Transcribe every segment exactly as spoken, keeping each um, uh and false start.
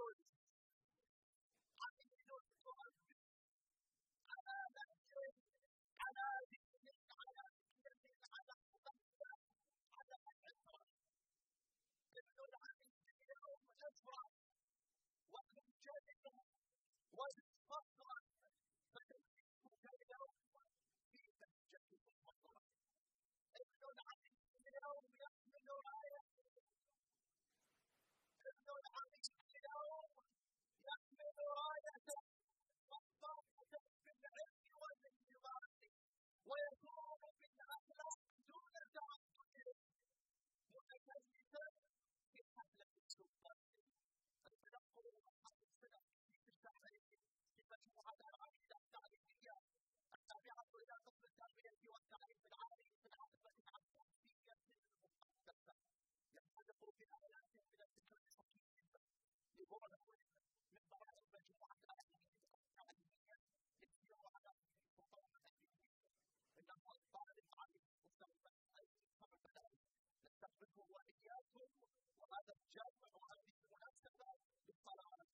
الجهد عدم الجهد تؤثر على الجهد على ذكر على ذكر على التضحية على الأسرة تبذل عن الدنيا وتجرع وتجاهد وتتفطر فتجد مجاهدة في تهجة المطر تبذل عن الدنيا ويحمل راية تبذل عن الدنيا ويحمل راية والضربة في العلم والانضباط ويكون بالأخلاق دون تعصب متكلفا في حفلة السلطان التنقل والحق السلف في الشعبية في مجموعة العميد التعليمية التابعة إلى قسم التربية والتعليم العالي في العتبة العباسية المقدسة ينطلق بآلاف من الفكر الحكيم لبعد مهم من ضرائب مجموعة العميد التعليمية يسير على خطوط التعليم إنه الطالب عليه مستوى أي مبتدأ نستقبله وإياكم وهذا الجامع هذه المناسبة للطلعة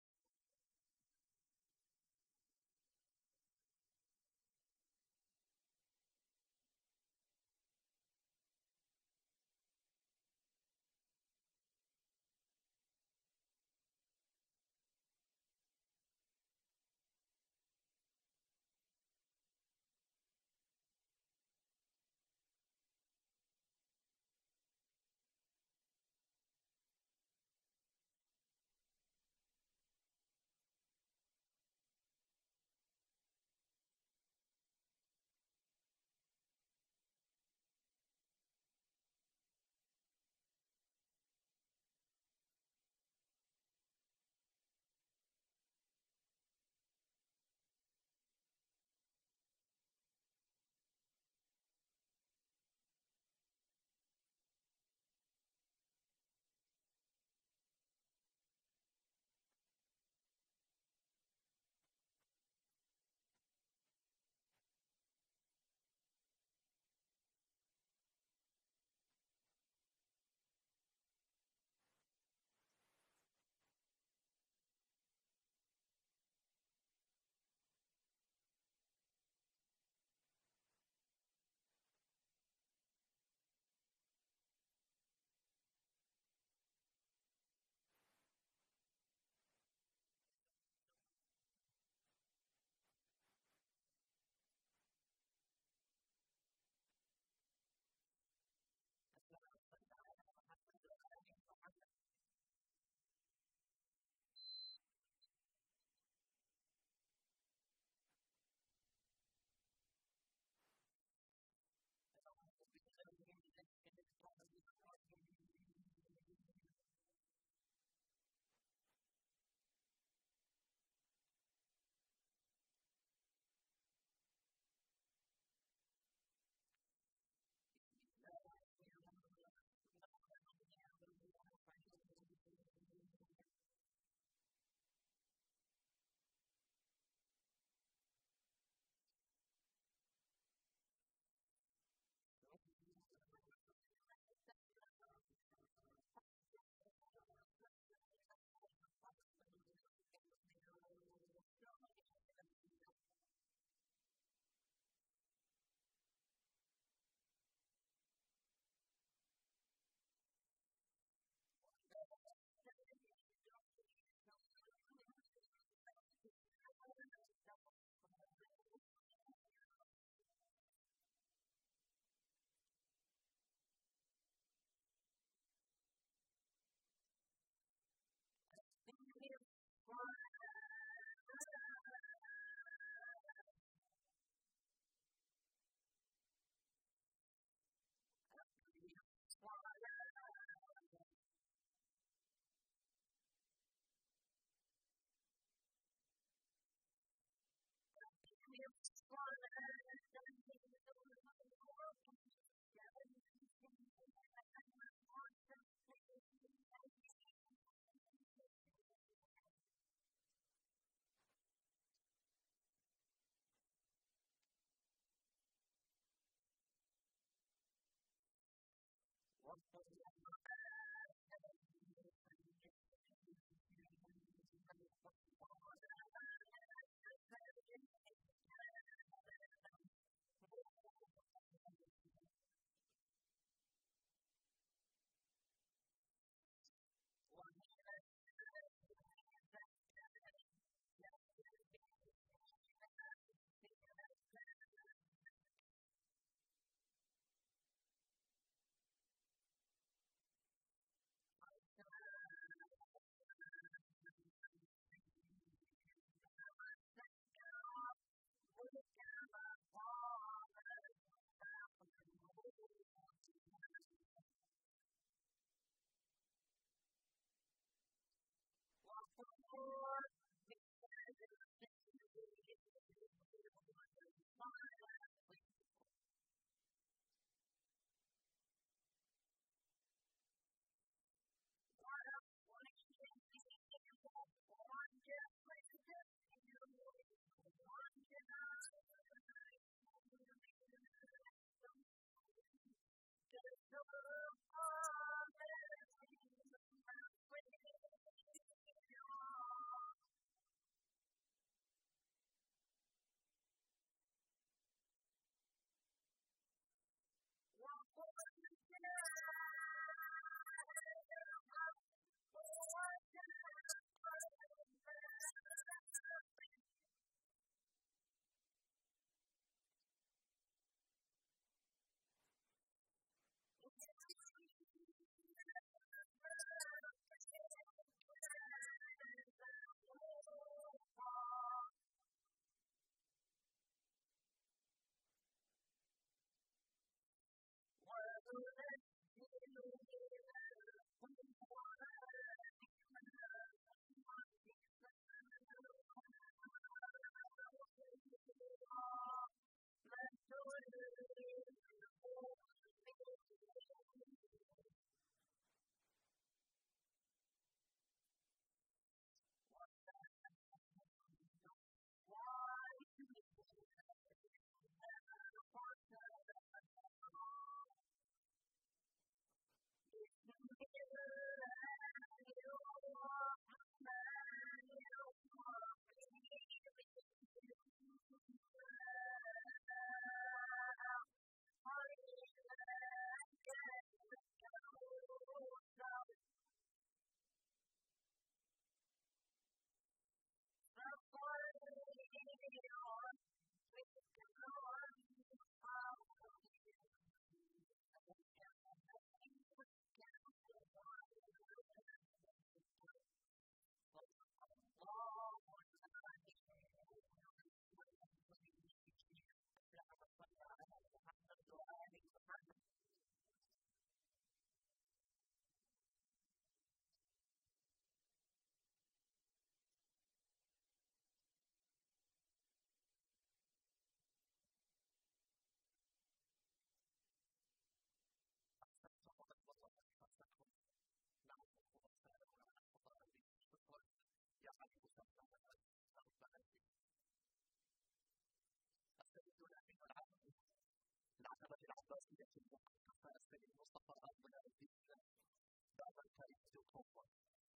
الأكبر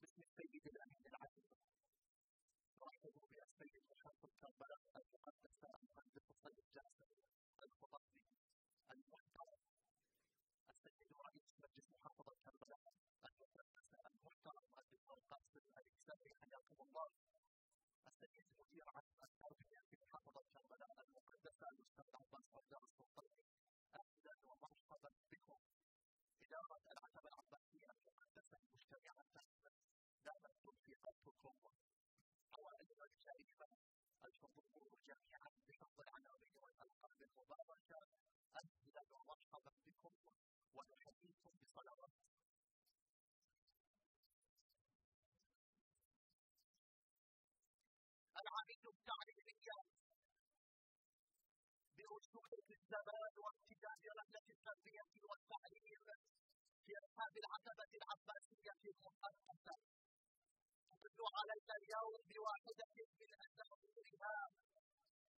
باسم السيد العميد العتبة. نرحب بالسيد الحاكم كربلاء المقدسة المهندس السيد جاسم الخطبي المحترم، السيد رئيس مجلس محافظة كربلاء المقدسة المحترم الدكتور قاسم الإسلامي حياكم الله، السيد مدير عام التربية في محافظة كربلاء المقدسة الأستاذ عباس حمدان السلطاني، أهلا ومرحبا بكم. إدارة العتبة العباسية المقدسة المجتمعة تحت دائما توفيقاتكم عوائلنا الشريفة الحضور جميعا بحفظ العناوين والألقاب المباركة، أهلا ومرحبا بكم ونحييكم بصلوات. العميد التعليمية برسوخ الزمان وابتداء رحلة التربية والتعليم في أصحاب العتبة العباسية المقدسة تدل علينا اليوم بواحدة من أساطيرها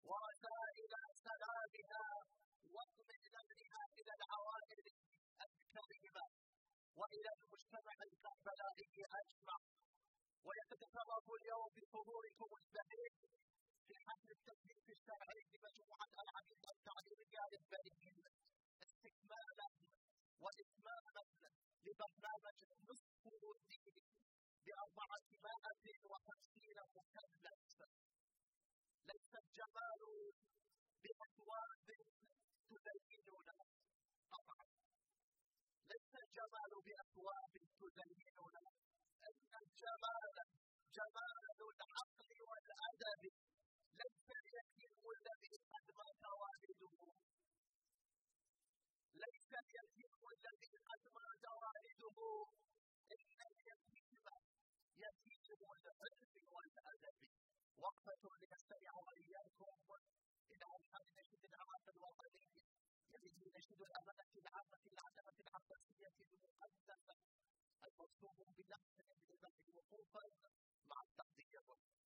ورسائل سلامها واطمئنانها إلى العوائل الكريمة وإلى المجتمع الكربلائي أجمع. ويتتسبب اليوم بحضوركم البهيج في حفل التسليم الشرعي لمجموعة العميد التعليمية للبهيج استكمالا واتماما لبرنامج نصف الدين بأربعة مائة وخمسين مكلف. ليس الجمال بأثواب تزيننا، طبعا ليس الجمال بأثواب تزيننا، إن الجمال جمال العقل والأدب، ليس اليتيم الذي قد مات والده، ليس اليتيم الذي قد مات والده، إن اليتيم يتيم العلم والأدب. وقفة لنستمع وإياكم إلى ألحان نشيد العام الوطني يليه نشيد الأمانة العامة العتبة العباسية المقدسة المرسوم بلحن بالذات وقوفا مع التغذية.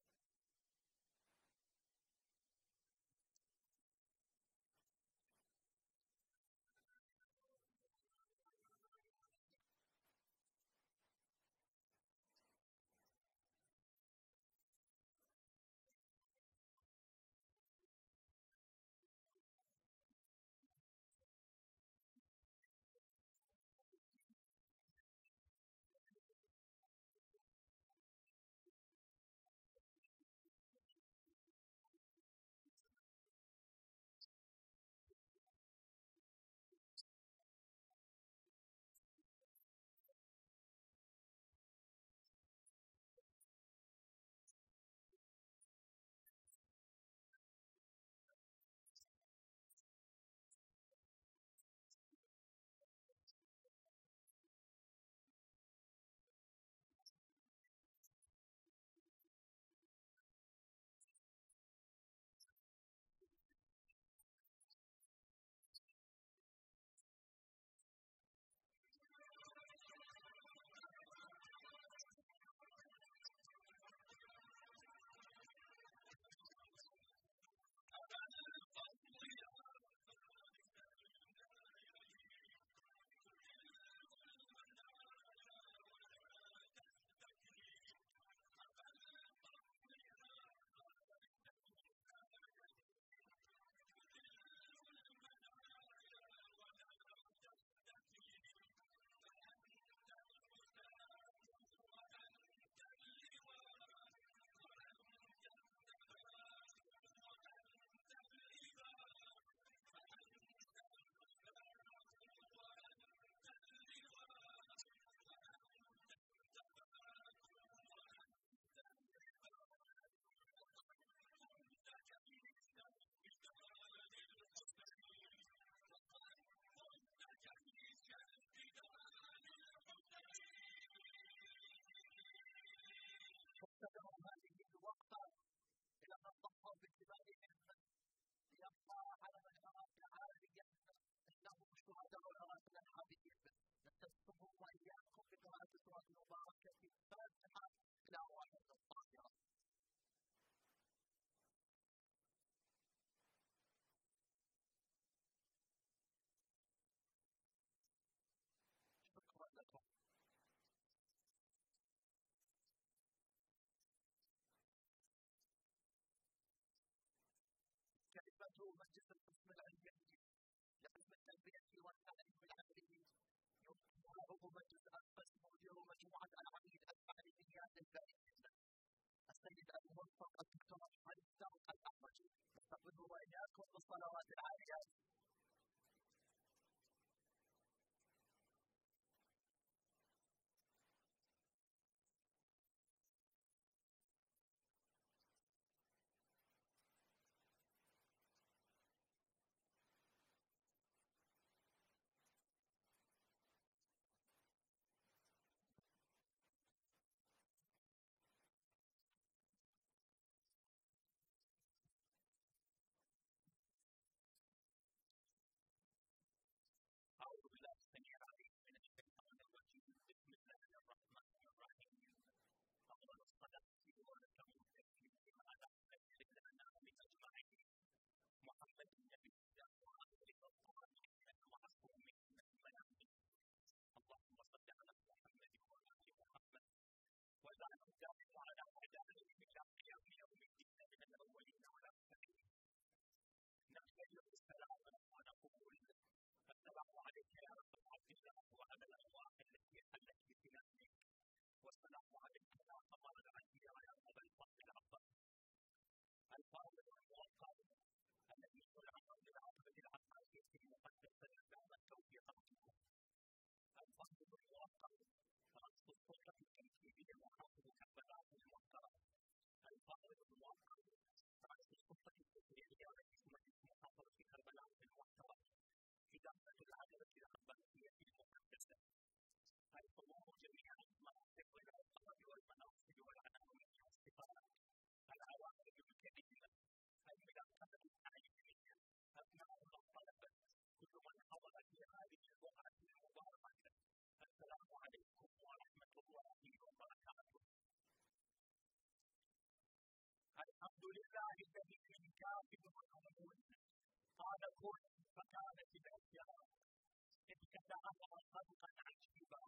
فقط الدكتور علي السعود الأحمدي، نستقبله وإياكم بالصلوات العالية. الحمد لله الذي من كافر والعمود قال كن فكانت الاشجار ابتداها خلقا عجيبا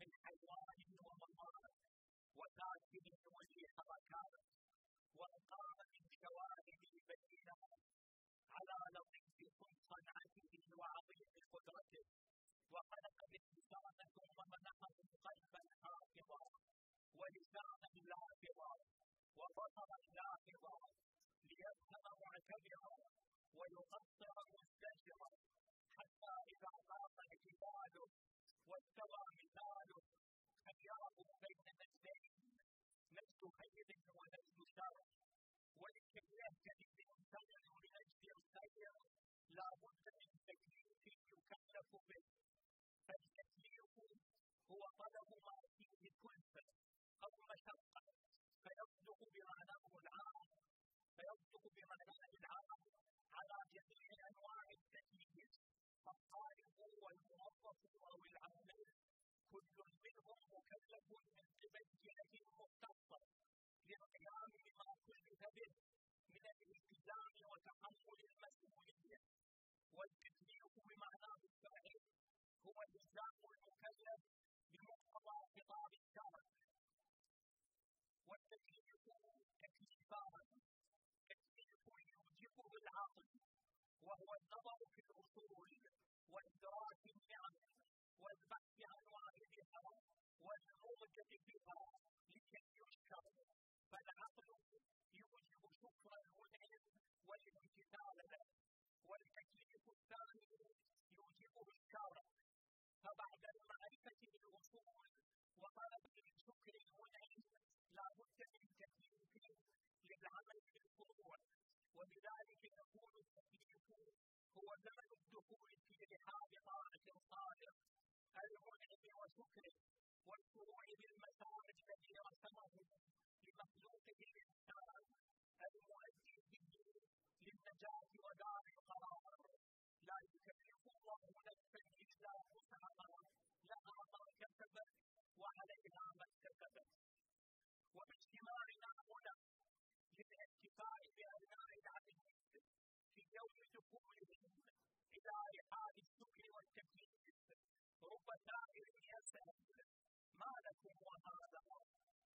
من حيوان ومضار وذاكر ولي حركات والقام من جوانبه بينات على لطيف صنعته وعظيم قدرته وخلق به لسانا ومنحه قلبا حافظا ولسانا لافظا وبصرا لاحظا ليبقى معتبرا ويقصر مستجرا حتى اذا ضاق جباله واستوى مثاله خيره بين نجدين نجد خير ونجد شر ولكي يهتدي الانسان لاجل الخير لا بد من تكليف يكلف به فالتكليف هو طلب ما فيه كلفه او مشقه فيصدق برهانه العام فيصدق برهانه العام على جميع انواع التكليف فالطالب والموظف او العامل كل منهم مكلف من قبل جهه مختصه للقيام بما كلف به من الالتزام وتحمل المسؤوليه والتكليف بمعناه الشرعي هو التزام المكلف بمقتضى خطاب الشرع والتكليف تكليفان تكليف يوجبه العقل وهو النظر في الاصول وادراك النعم والبحث عن واردها والموجب بها لكي يشكر فالعقل يوجب شكر المنعم والامتثال له والتكليف الثاني يوجبه الشرع فبعد المعرفه بالاصول وطلب من شكر المنعم لا بد من تكليف للعمل بالفروع ولذلك يكون التكليف هو زمن الدخول في رحاب طاعه الخالق المنعم وشكره والشروع بالمسارج الذي رسمه لمخلوقه الانسان المؤدي به للنجاه ودار القرار لا يكلف الله نفسا الا وسعها لها ما كسبت وعليها ما اكتسبت وباجتماعنا هنا للانتفاع بأبناء العبيد في يوم دخولهم إلى رحاب الشكر والتكليف رب سائل يسأل ما لكم وهذا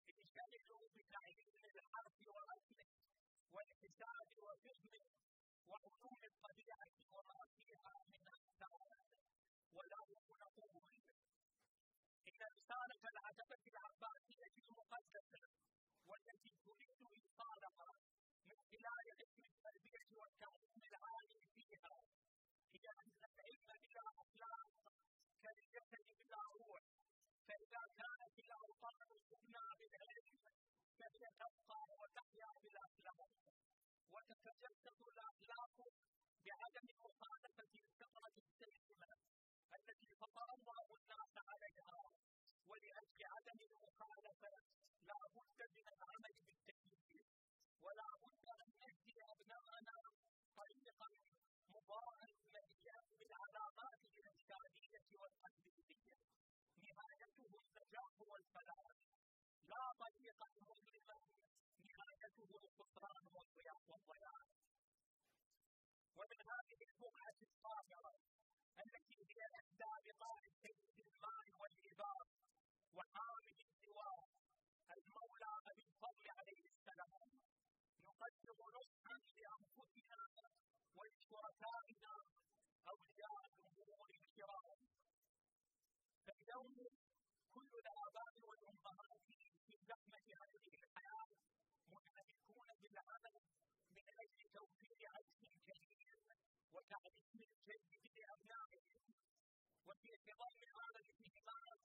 انشغلوا بتعليم الحرف ورسمه والحساب وفهمه وعلوم الطبيعة وما فيها من أمثال ولهم نقول إن رسالة العتبة العباسية المقدسة والتي تريد المبالغة من خلال علم التربية والتعليم العالي فيها، هي أن العلم بلا أخلاق كالجسد بلا روح، فإذا كانت الأوطان تبنى بالعلم فهي تبقى وتحيا بالأخلاق، وتتجسد الأخلاق بعدم مخالفة الفطرة السليمة التي فطر الله الناس عليها، ولأجل عدم المخالفة لا بد من العمل بالتكليف، ولا بد أن نهدي أبناءنا طريقا مبارا مليئا بالعلامات الإرشادية والتنبيهية نهايته النجاح والفلاح، لا طريقا مظلما نهايته الخسران والضياع. ومن هذه الجمعة الطاهرة التي هي إحدى بطار السيد المال والإبار وحامل السوار المولى أبي الفضل عليه السلام، نقدم نصحا لأنفسنا ولشركائنا أولياء الأمور الكرام، فاليوم كل الآباء والأمهات في زحمة هذه الحياة منهمكون بالعمل من أجل توفير عيش جديد وتعليم جيد لأبنائهم، وفي اعتبار هذا الاهتمام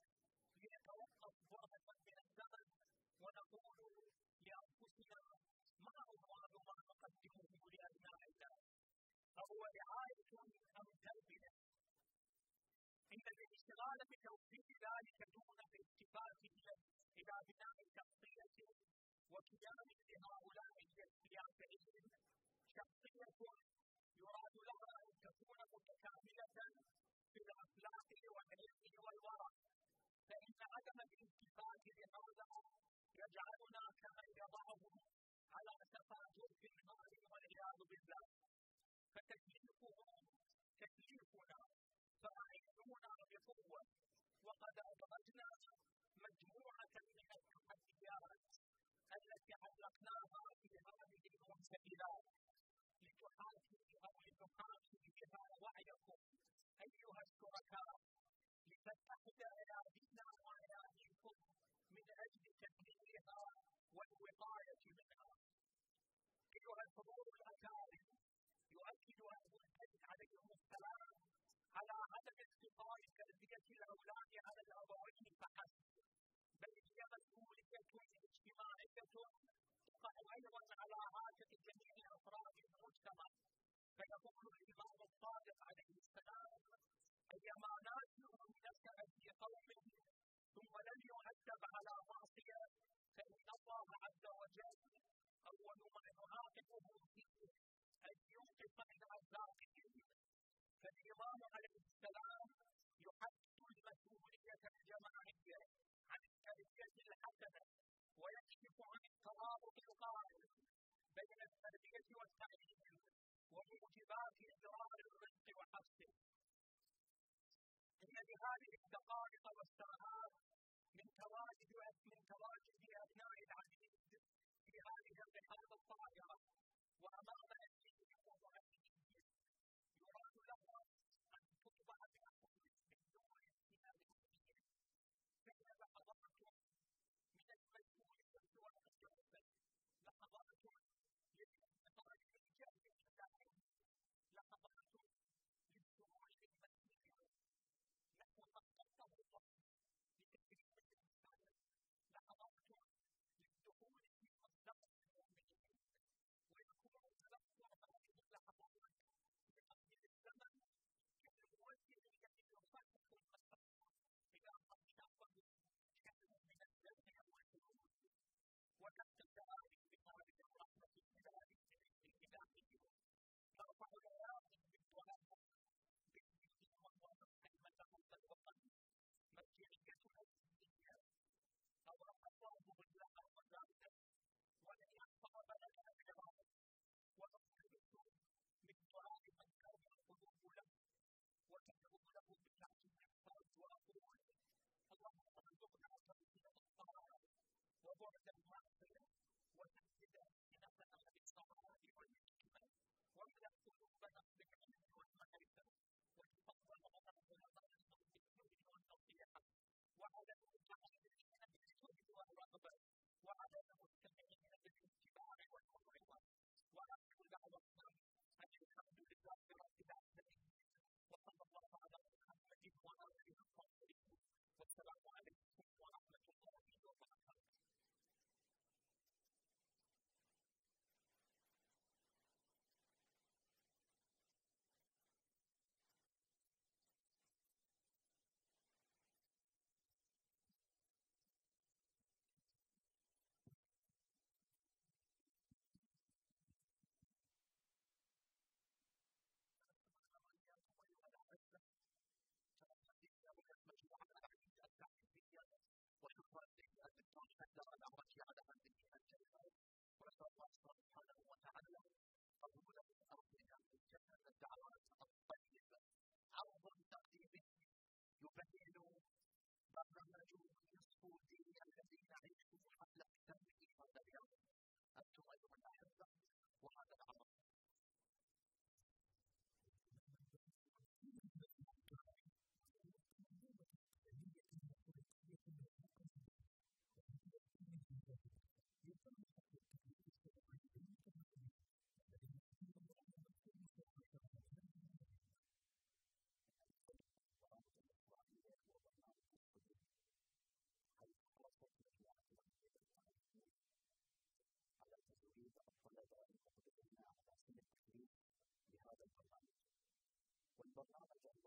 لنتوقف برهة من الزمن ونقول لأنفسنا ما أفضل ما نقدمه لأبنائنا، فهو رعاية أم تربية؟ إن الاشتغال بتوفير ذلك دون الالتفات إلى بناء شخصية وكيان لهؤلاء اليافعين، شخصية يراد لها أن تكون متكاملة في الأخلاق والعلم والورع، فإن عدم الالتفات لهذا يجعلنا كمن يضعهم على سفة جرف النار والعياذ بالله، فتكليفهم تكليفنا، فأعينونا بقوة، وقد أدرجنا مجموعة من التحديات التي علقناها في هذه المسجلات لتحاكي أو لتحاكي بها وعيكم أيها الشركاء، لتتحد أيادينا وأياديكم من أجل تكريمها والوقاية منها. أيها الحضور الأكارم، يؤكد أهل البيت عليهم السلام على عدم اقتصار تربية الأولاد على الأبوين فحسب، بل هي مسؤولية اجتماعية تقع أيضا على عاتق جميع أفراد المجتمع، فيقول الإمام الصادق عليه السلام: أيما ناشئ نشأ في قوم ثم لم يؤدب على معصية فإن الله عز وجل أول ما يعاقبه فيه أن يوقف عن أخلاقهم. فالإمام عليه السلام يحدد المسؤولية الجماعية عن التربية الحسنة، ويكشف عن الترابط القائم بين التربية والتعليم وموجبات إدراء الرزق وحفظه. إن لهذه الدقائق والساعات من تواجد من تواجد أبناء العبيد في هذه الرحلة الطاهرة وأمام أهلهم وأهلهم يراد لهم أن تطبع بأنفسهم بدون اهتمام بهم، فهي لحظات من المسؤولية والتوفيق، لحظات للانتقال للجهل الداعم، لحظات للشعور بالمسؤولية نحو ما قدمه الله لتكريم الإنسان، لحظات للدخول في مصدر المؤمنين، ويكون تذكر هذه اللحظات بقدر الزمن كالموجه الذي يخفف المسار إلى قد شقه شأن من الجنة والخلود، وتحت الدعاء بهذه الرحمة الإلهية ترفع الأيادي بالدعاء بإذن الله كلمة هذا الوطن مرجعيتنا الدينية، أورق الله ظلها وزاده ولن يحفظ بلدنا الكرام، ونقتبس من دعاء من كان القلوب له وتدعو له بنعت الحفاظ، وأقول اللهم ارزقنا توفيق الطاعة وبعد المعصية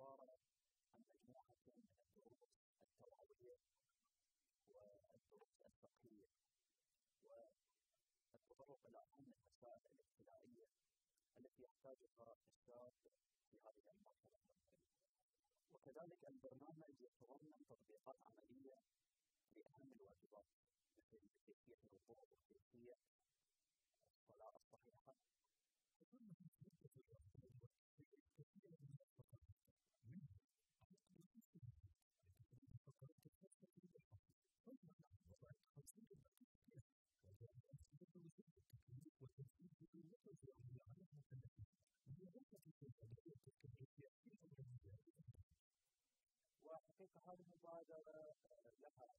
عبارة عن مجموعة من الدروس التوعوية والدروس الفقهية والتطرق إلى أهم المسائل الابتدائية التي يحتاجها الشاب في هذه المرحلة العمرية. وكذلك البرنامج يتضمن تطبيقات عملية لأهم الواجبات مثل كيفية الوضوء وكيفية الصلاة الصحيحة. وحقيقة هذه المبادرة لها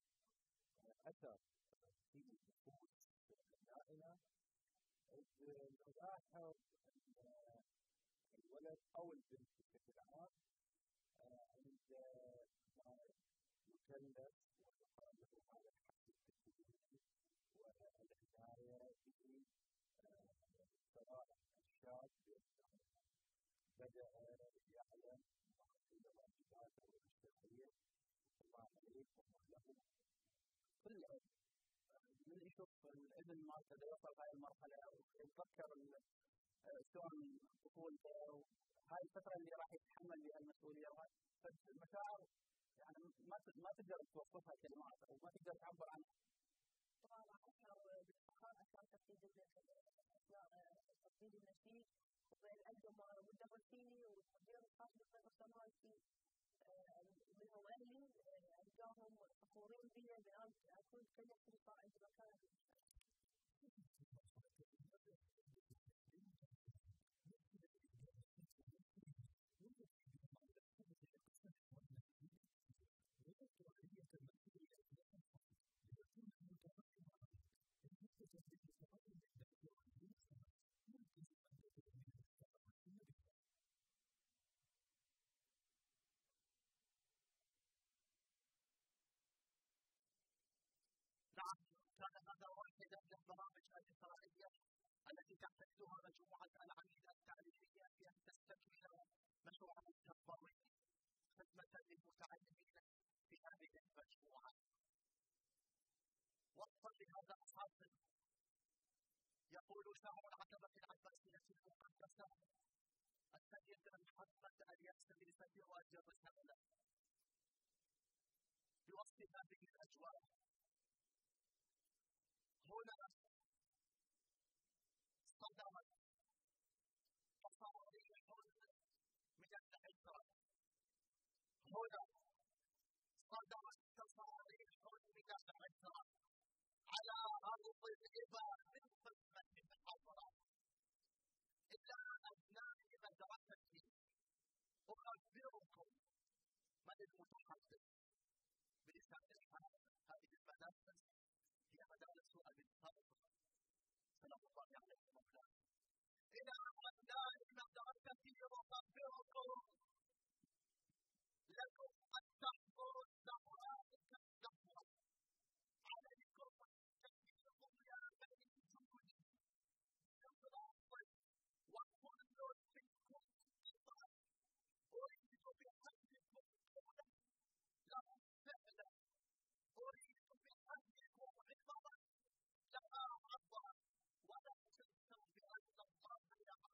أثر في نفوس أبنائنا، إذ نلاحظ أن الولد أو البنت بشكل عام عندما يكلف ويقرر على الحد التكويني والعناية به سواء الشاب بأنه بدأ يعلم واجبات والاجتماعية الله عليه ومهله كل من يشوف الابن مالته إذا وصل هاي المرحلة يتذكر شلون طفولته وهاي الفترة اللي راح يتحمل بها المسؤولية وهاي المشاعر يعني ما ما تقدر توصفها كلمات أو ما تقدر تعبر عنها. طبعا أشعر بافتخار أثر تفسير التفسير النفسي بين الأب والمدرسين والمدير الخاص بالقطاع الصناعي من أهلي ألقاهم فخورين بي بأن أكون كلفت لصاعد مكاني. كان هذا واحدا من البرامج الإثرائية التي تعتمدها مجموعة العميد التعليمية في أن تستكمل مشروعها التنظيمي خدمة للمتعلمين في هذه المجموعة. وفقا لهذا الحاصل يقول شعر العتبة العباسية المقدسة السيد محمد الياس بن سفير أجر السنة بوصف هذه الأجواء: هنا صدرت تصاريح من العبرة، هنا صدرت تصاريح من العبرة على أرض الإبا من قسمة الحضرة إلى أبناء مدرستي. أخبركم من المتحدث بلسان الحال. هذه المدارس سؤال الفرق سلام الله عليه وسلم إلى أبناء مدرستي أخبركم لكم أن تحضروا الدورات كالدورة، عليكم تكبيركم يا بني جودي إخلاصا وكل منكم قطعا أريد بحجكم قولا لهم فعلا، أريد بحجكم عبرا ولا تنسوا بأن الله يعلم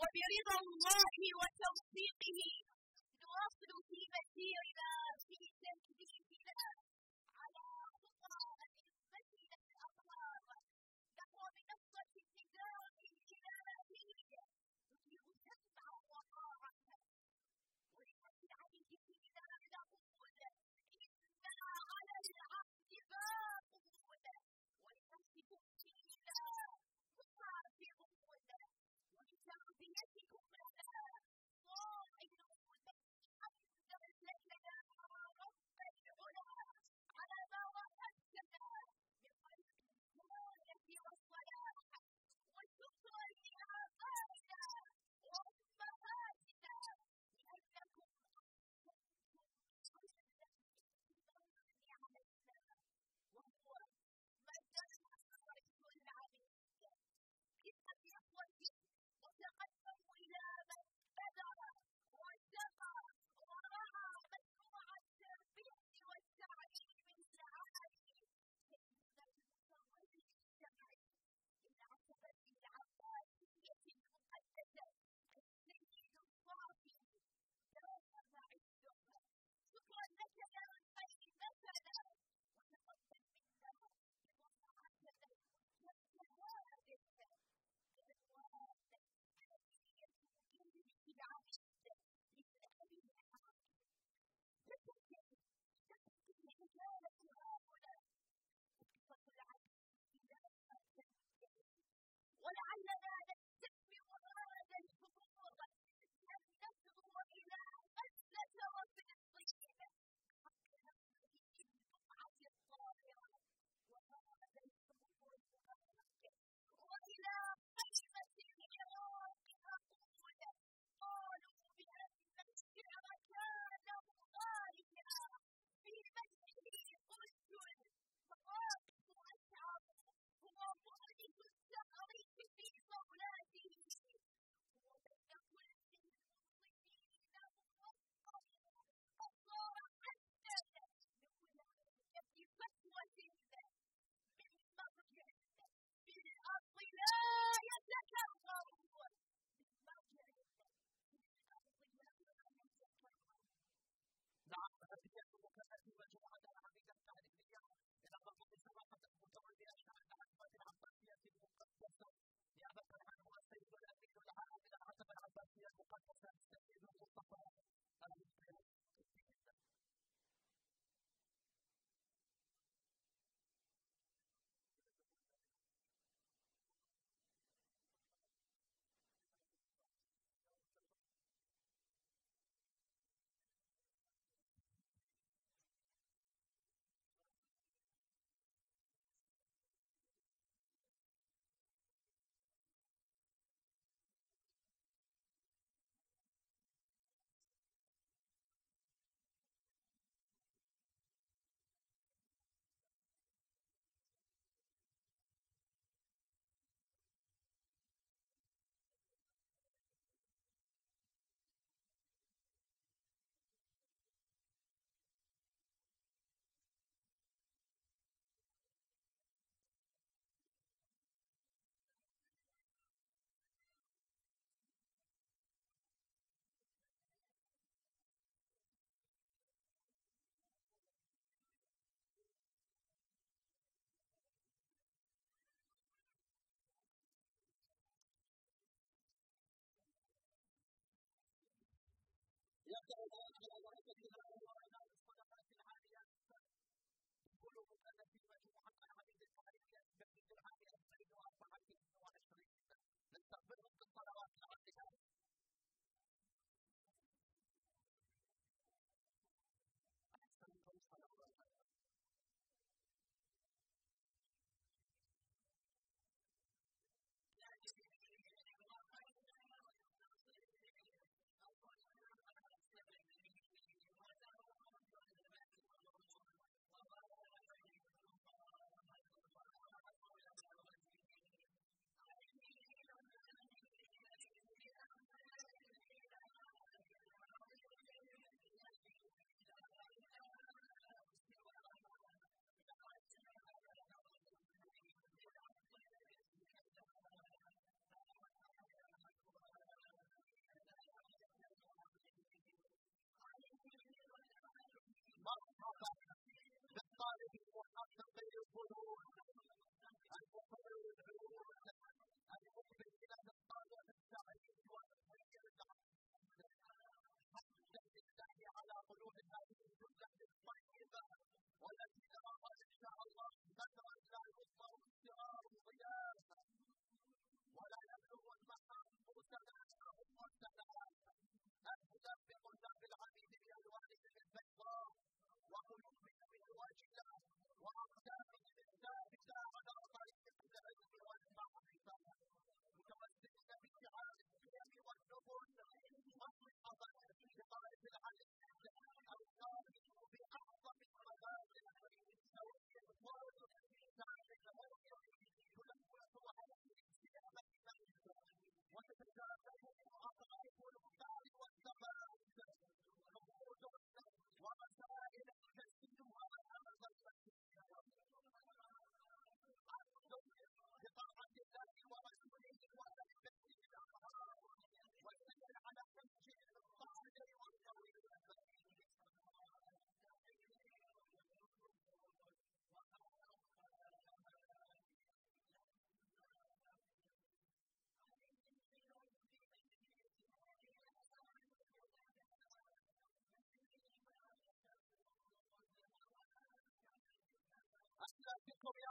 وبرضا الله وتوفيقه نواصل في مسيرنا في تدريسنا على خطى الإسمة الأطهار. نحو منصة النداء الإلهية نطلب السمع وطاعة ونحمل عن جسمنا إلى قوة إنا على العهد باب قوة ولنفسكم فينا مصافي قوة ولتربيتكم لنا صاعد قوة. حمدا لك يا رب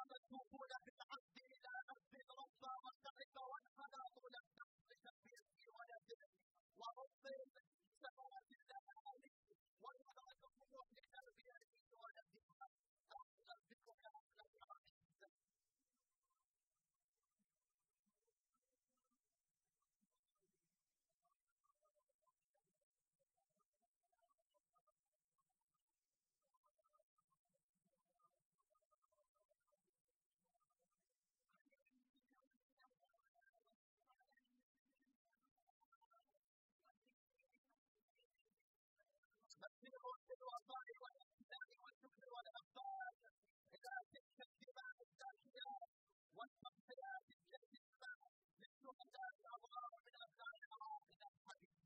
كانت موجودة في العهد إلى أن ربى وسعد وانحنى طول الدهر بتنفيذ ولده ورب سماوات الأماني ويدرك الروح لتربيته ولدها. أحسن ذكر لعبد العزيز. مسير في الوفاء والإحسان والشكر والإقبال إلى تلك الدماء الزاكيات والتضحيات الجسيمة للشهداء العظام من أبناء العراق الحديث.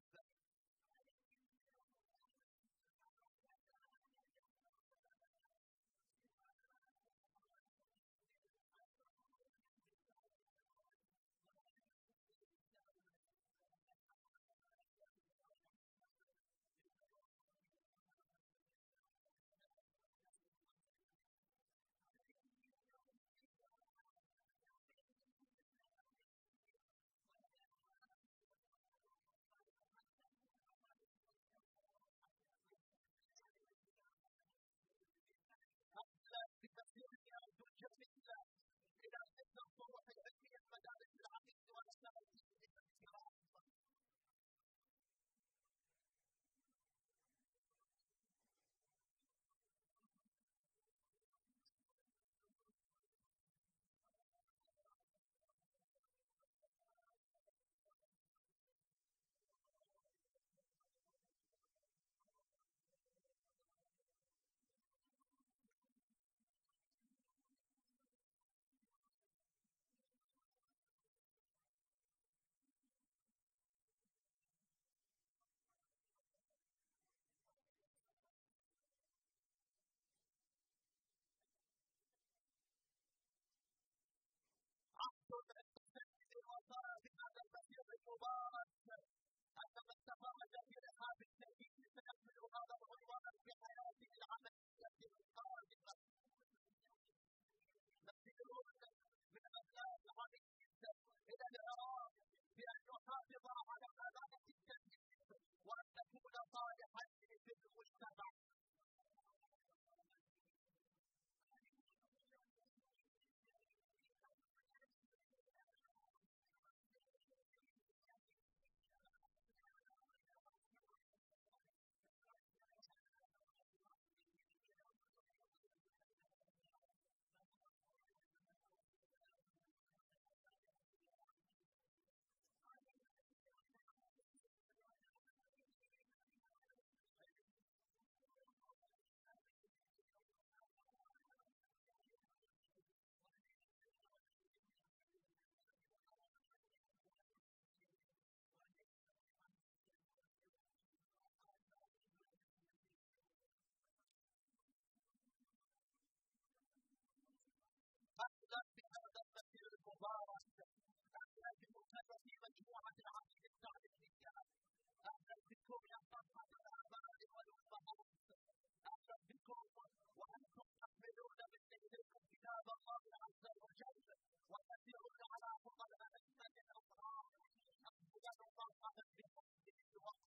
أهلا بمناسبة مجموعة العميد التعليمية. أهلا بكم يا صفحة الآباء والأمهات. أهلا بكم وأنتم تحملون من أيديكم كتاب الله عز وجل وتسيرون على خطى الأئمة الأطهار. أهلا ومرحبا بكم في كل وقت.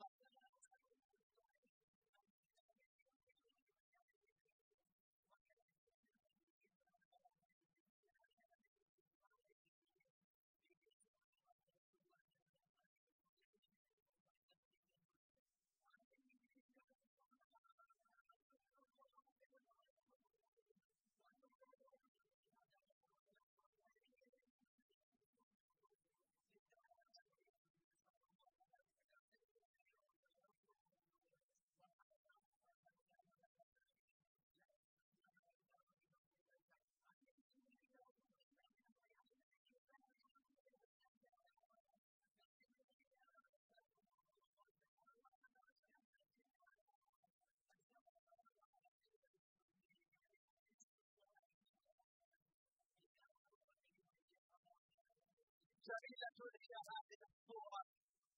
جميلة هي هذه الصورة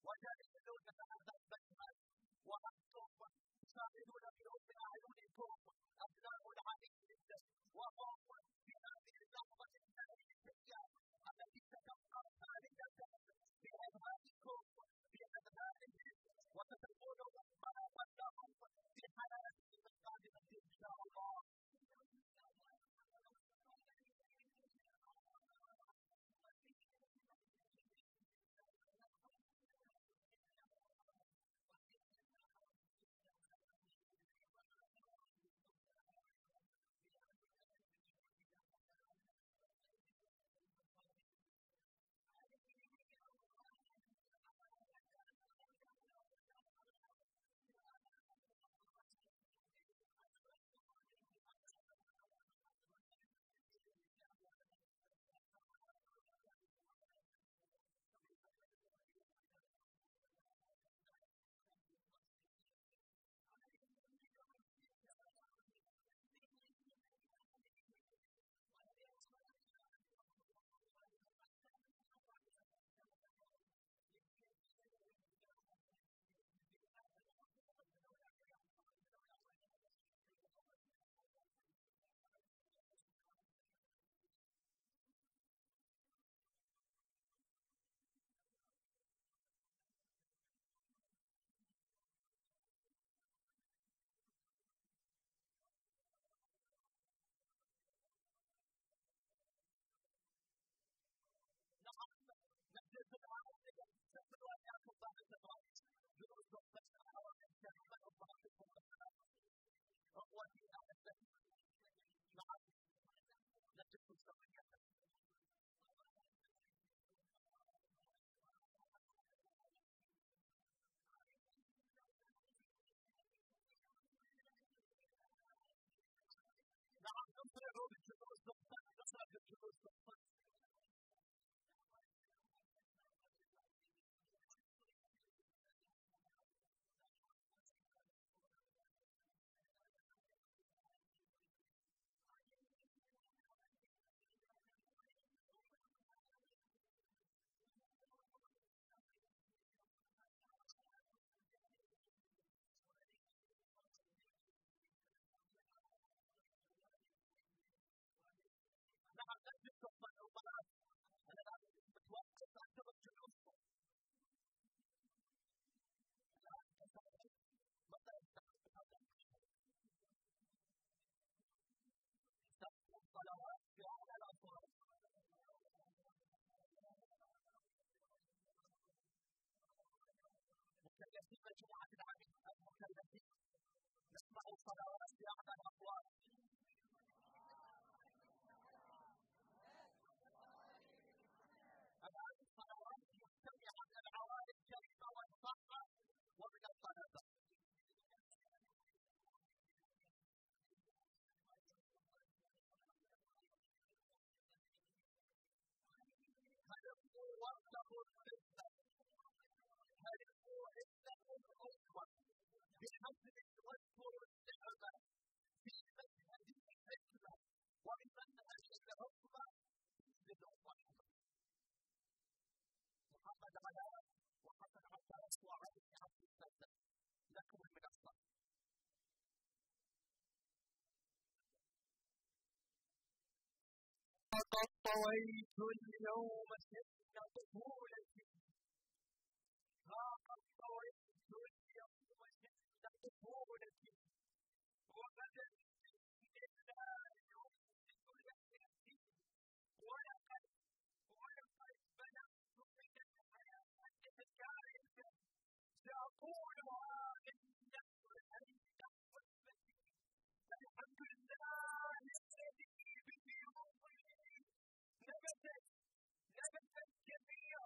وجميل هذا المشهد وأنتم تشاهدون في رؤوس أعينكم أبناء العميد وهم في هذه مجموعة العميد المقدسة نسمع الصلوات في أعلى الأقوال. الآن الصلوات مستمعة من العوائل الكريمة والصحبة ومن الطلبة. هلموا وارتقوا القسة، هلموا افتحوا الأمة بحبل واذكروا النعمة في منهج الحكمة وبمنهج العصمة اسندوا الرحمة. محمد علاء وحسن عباس وعلي عبد السلام لكم المنصة. لقد طويت اليوم سن طفولتي، لقد طويت اليوم سن طفولتي وبدت سني لا يمسك لحيتي، ولقد ولقد بلغت من الحياة كارثة سأقولها للنفس أن تحفظ بني. الحمد لله الذي به نبتت نبتت جميع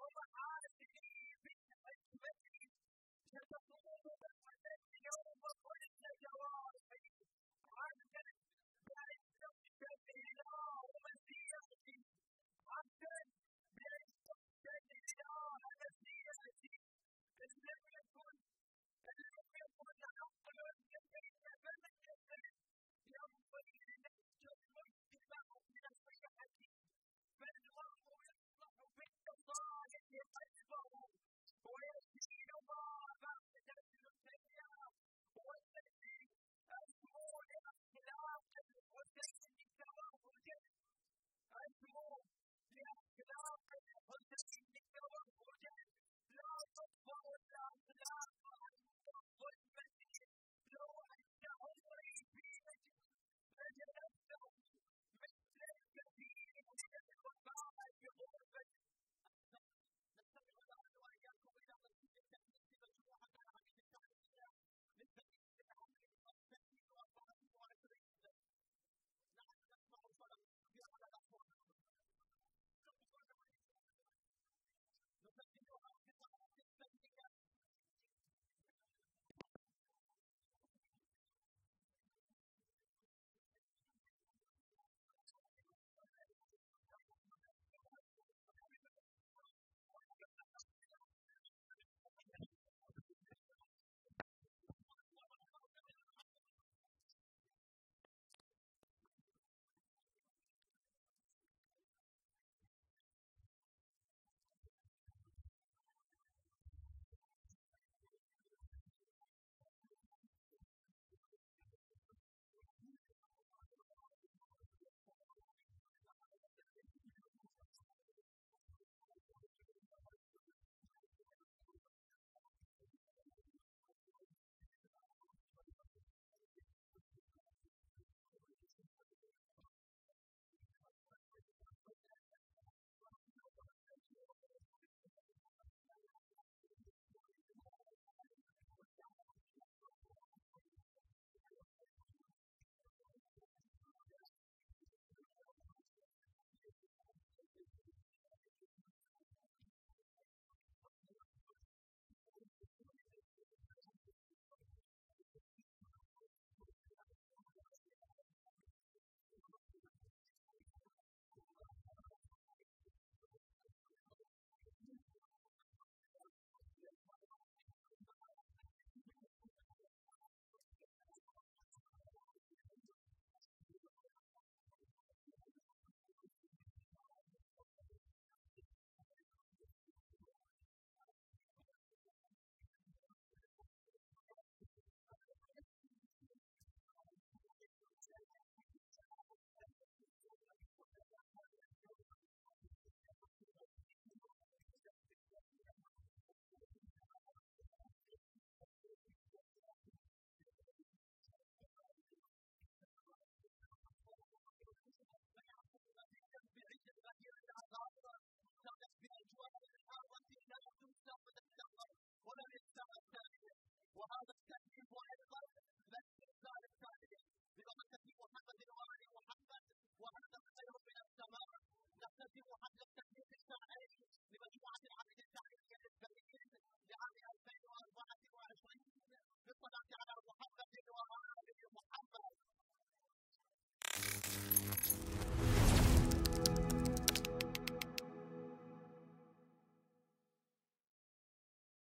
الساعة الثانية، وهذا